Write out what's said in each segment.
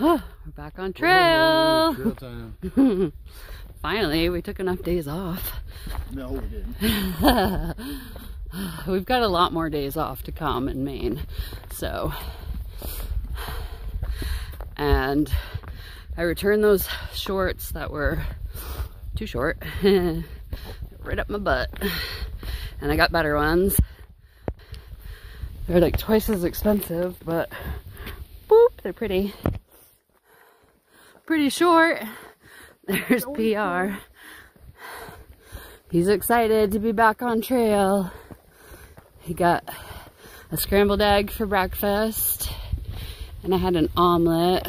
We're back on trail. Trail time. Finally, we took enough days off. No, we didn't. We've got a lot more days off to come in Maine. So, and I returned those shorts that were too short, right up my butt, and I got better ones. They're like twice as expensive, but boop, they're pretty. Pretty short. There's PR. He's excited to be back on trail. He got a scrambled egg for breakfast, and I had an omelet.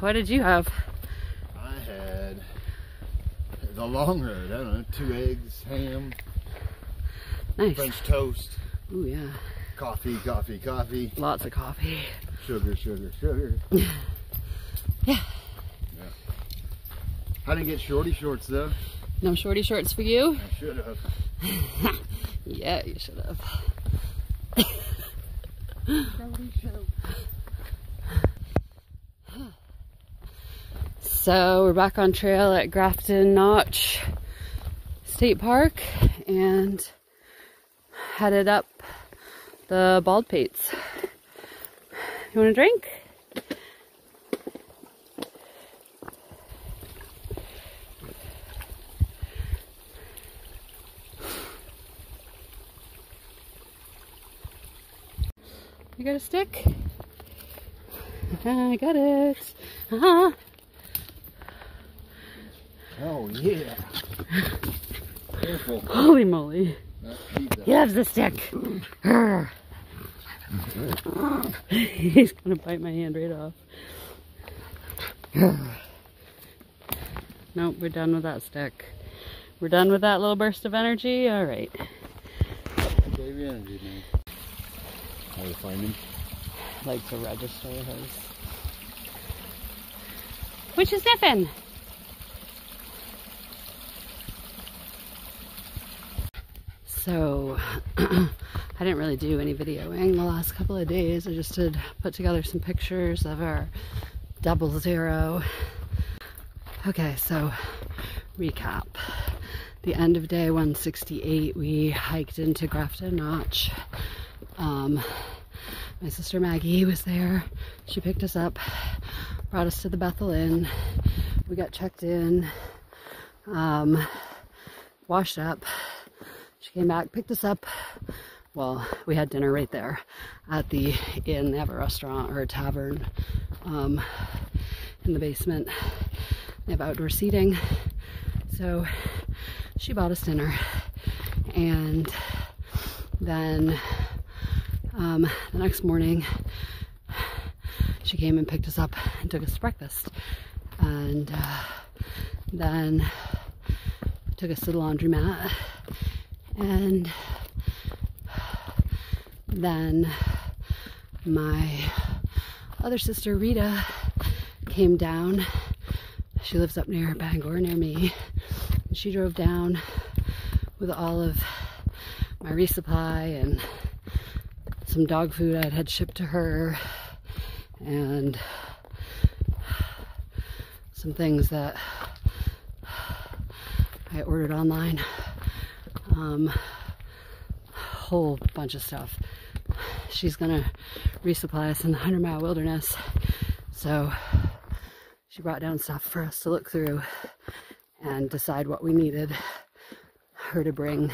What did you have? I had the long road. I don't know, 2 eggs, ham, nice. French toast. Oh yeah. Coffee, coffee, coffee. Lots of coffee. Sugar, sugar, sugar. Yeah. I didn't get shorty shorts though. No shorty shorts for you? I should have. Yeah, you should have. So we're back on trail at Grafton Notch State Park and headed up the Bald Pates. You want a drink? You got a stick? I got it. Uh-huh. Oh yeah. Careful. Holy moly. He loves the stick. He's gonna bite my hand right off. Nope, we're done with that stick. We're done with that little burst of energy. All right. I gave you energy, man. How to find him? Like to register his. What you sniffing? So, I didn't really do any videoing the last couple of days. I just did put together some pictures of our 00. Okay, so recap. The end of day 168, we hiked into Grafton Notch. My sister Maggie was there. She picked us up, brought us to the Bethel Inn. We got checked in, washed up. She came back, picked us up. Well, we had dinner right there at the inn. They have a restaurant or a tavern in the basement. They have outdoor seating. So she bought us dinner, and then the next morning, she came and picked us up and took us to breakfast, and then took us to the laundromat, and then my other sister Rita came down. She lives up near Bangor, near me, and she drove down with all of my resupply and some dog food I'd had shipped to her, and some things that I ordered online, whole bunch of stuff. She's gonna resupply us in the 100 Mile Wilderness, so she brought down stuff for us to look through and decide what we needed her to bring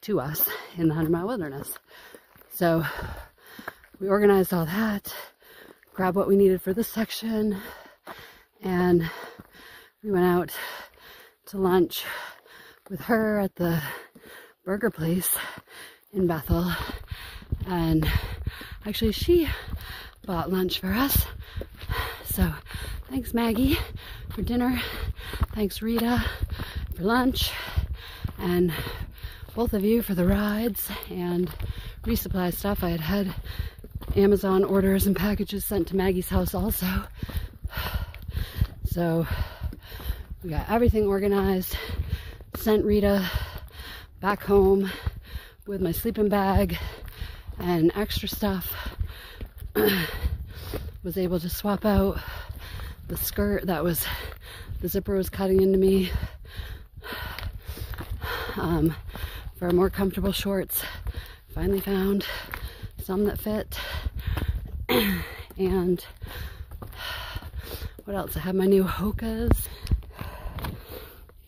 to us in the 100 Mile Wilderness. So we organized all that, grabbed what we needed for this section, and we went out to lunch with her at the burger place in Bethel. And actually she bought lunch for us. So thanks Maggie for dinner, thanks Rita for lunch, and both of you for the rides and resupply stuff. I had had Amazon orders and packages sent to Maggie's house also. So we got everything organized, sent Rita back home with my sleeping bag and extra stuff. was able to swap out the skirt that was, the zipper was cutting into me, for more comfortable shorts. Finally found some that fit. And what else? I have my new Hokas.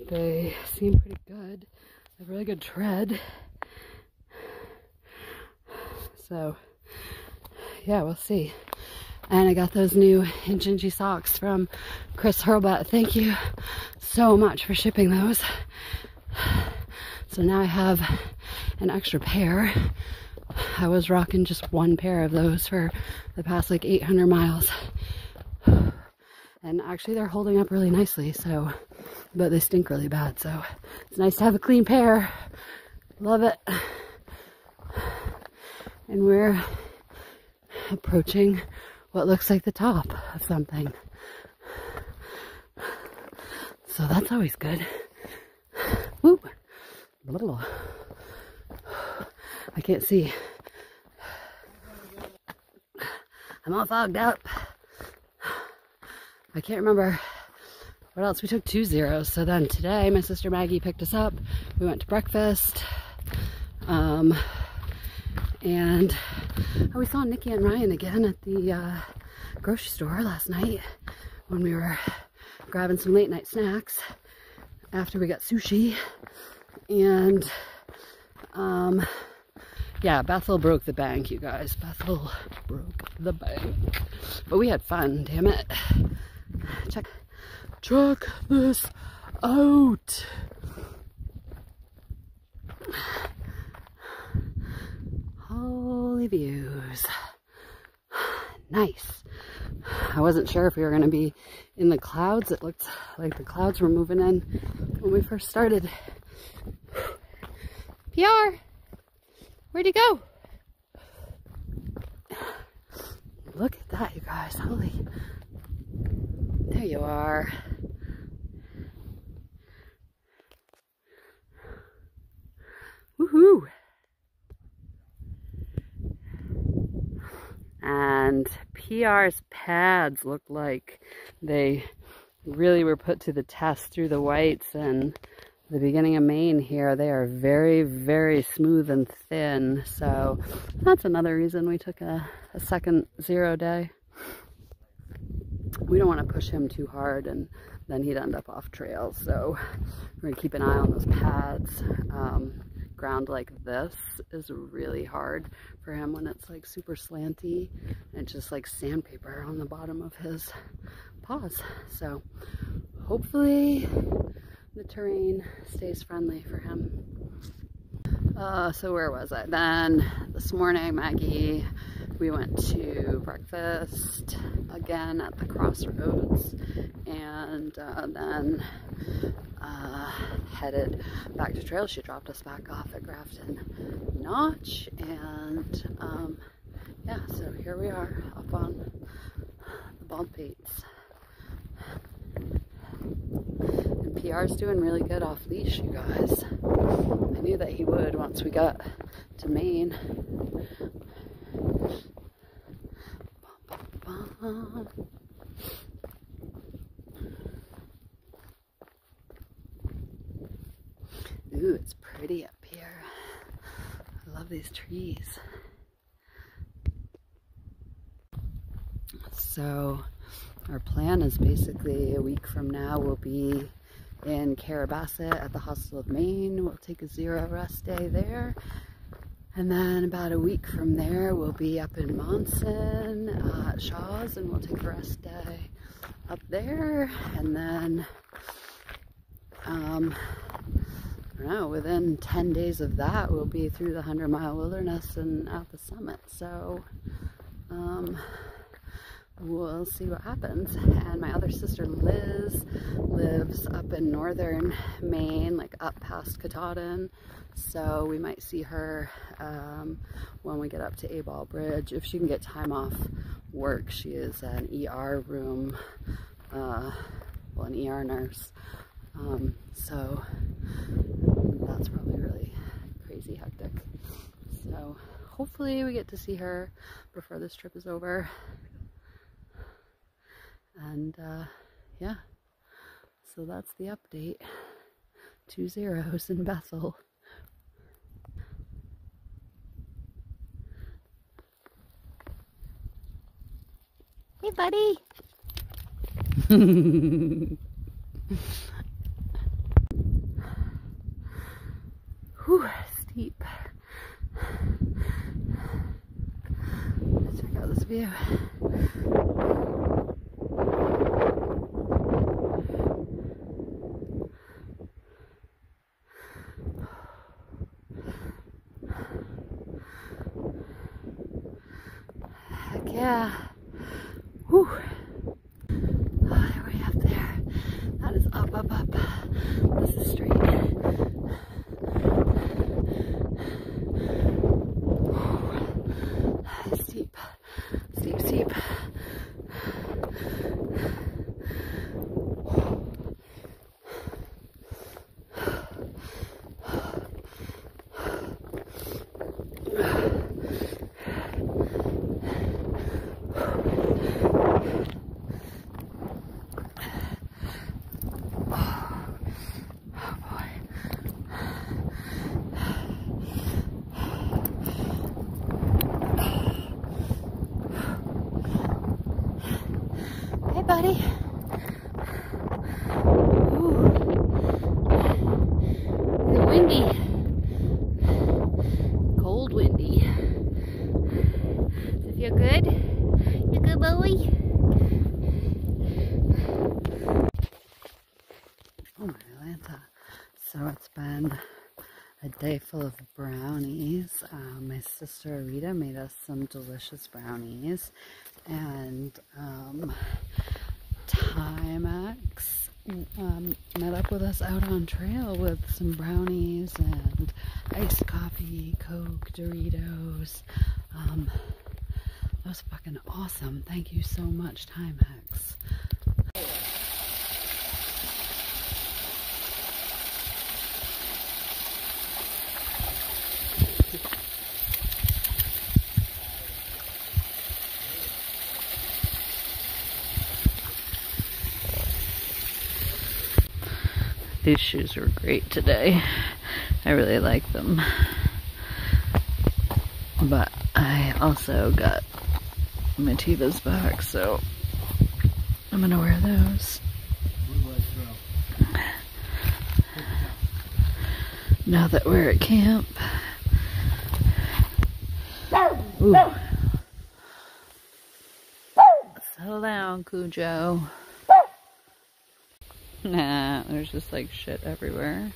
They seem pretty good. They have really good tread. So yeah, we'll see. And I got those new Injinji socks from Chris Hurlbut. Thank you so much for shipping those. So now I have an extra pair. I was rocking just one pair of those for the past like 800 miles. And actually they're holding up really nicely, so, but they stink really bad, so it's nice to have a clean pair. Love it. And we're approaching what looks like the top of something. So that's always good. Woo! Little. I can't see. I'm all fogged up. I can't remember what else. We took 2 zeros. So then today my sister Maggie picked us up. We went to breakfast. And we saw Nikki and Ryan again at the grocery store last night when we were grabbing some late night snacks after we got sushi. And yeah, Bethel broke the bank, you guys. Bethel broke the bank. But we had fun, damn it. Check this out. Holy views. Nice. I wasn't sure if we were going to be in the clouds. It looked like the clouds were moving in when we first started. PR, where'd you go? Look at that, you guys. Holy. There you are. Woohoo. And PR's pads look like they really were put to the test through the whites and the beginning of Maine here. They are very, very smooth and thin. So that's another reason we took a second 0 day. We don't want to push him too hard and then he'd end up off trail. So we're going to keep an eye on those pads. Ground like this is really hard for him when it's like super slanty and just like sandpaper on the bottom of his paws. So hopefully the terrain stays friendly for him. So where was I? Then this morning, Maggie, we went to breakfast again at the Crossroads, and then headed back to trail. She dropped us back off at Grafton Notch, and yeah, so here we are up on the Bald Pates. PR's doing really good off leash, you guys. I knew that he would once we got to Maine. Ooh, it's pretty up here. I love these trees. So our plan is basically a week from now we'll be in Carabassett at the Hostel of Maine. We'll take a 0 rest day there. And then about a week from there, we'll be up in Monson at Shaw's, and we'll take a rest day up there. And then, I don't know, within 10 days of that, we'll be through the 100 Mile Wilderness and at the summit. So, we'll see what happens. And my other sister Liz lives up in northern Maine, like up past Katahdin, so we might see her when we get up to Abol Bridge, if she can get time off work. She is an ER room, well, an ER nurse, so that's probably really crazy hectic. So hopefully we get to see her before this trip is over. And yeah, so that's the update. 2 zeros in Bethel. Hey, buddy. Whew, steep. Let's check out this view. Heck yeah. Whew. There we have there. That is up, up, up. This is straight. Steep, steep, steep. Buddy. Ooh. It's windy. Cold windy. Does it feel good? You good, boy? Oh my Atlanta. So it's been a day full of brownies. My sister Rita made us some delicious brownies, and Timex met up with us out on trail with some brownies and iced coffee, Coke, Doritos. That was fucking awesome. Thank you so much, Timex. These shoes were great today. I really like them. But I also got my Tevas back, so I'm gonna wear those. Now that we're at camp. Ooh. Settle down, Cujo. Nah, there's just like shit everywhere.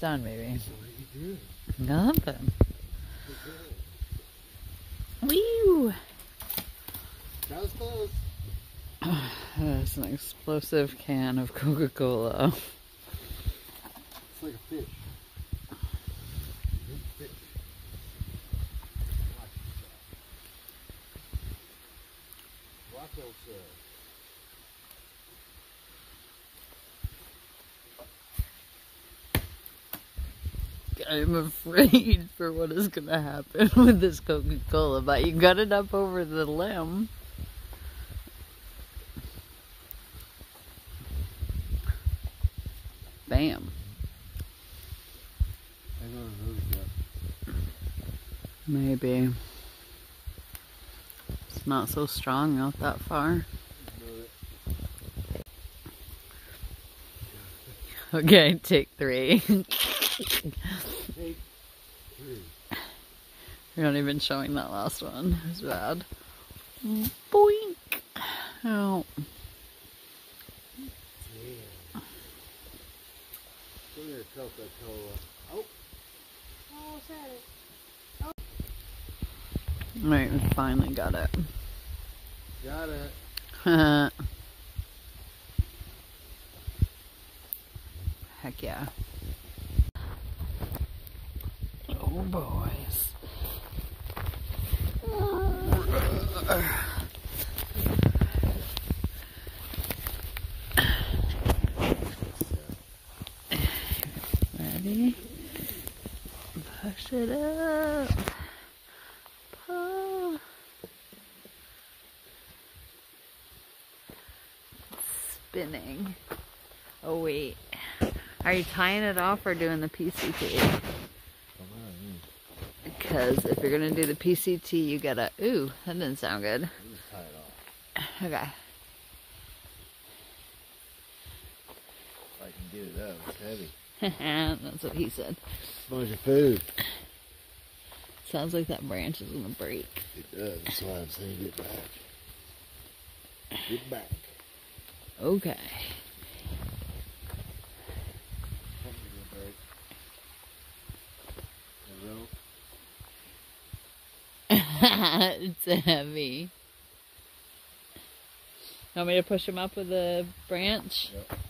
Done, maybe. Nothing. Woo! That was close. That's an explosive can of Coca-Cola. It's like a fish. Watch yourself. I'm afraid for what is going to happen with this Coca-Cola, but you got it up over the limb. Bam. I don't know. Maybe. It's not so strong out that far. Okay, take 3. You're not even showing that last one. It's bad. Boink! Oh. Yeah. Give me a Coca-Cola. Oh. Oh, sorry. Oh. Alright, we finally got it. Got it. Heck yeah. Oh boys. Ready? Push it up. Pull. It's spinning. Oh wait. Are you tying it off or doing the PCT? Because if you're gonna do the PCT, you gotta. Ooh, that didn't sound good. Just tie it off. Okay. I can do it up. It's heavy. That's what he said. Smells your food. Sounds like that branch is gonna break. It does. That's why I'm saying get back. Get back. Okay. It's heavy. Want me to push him up with a branch? Yep.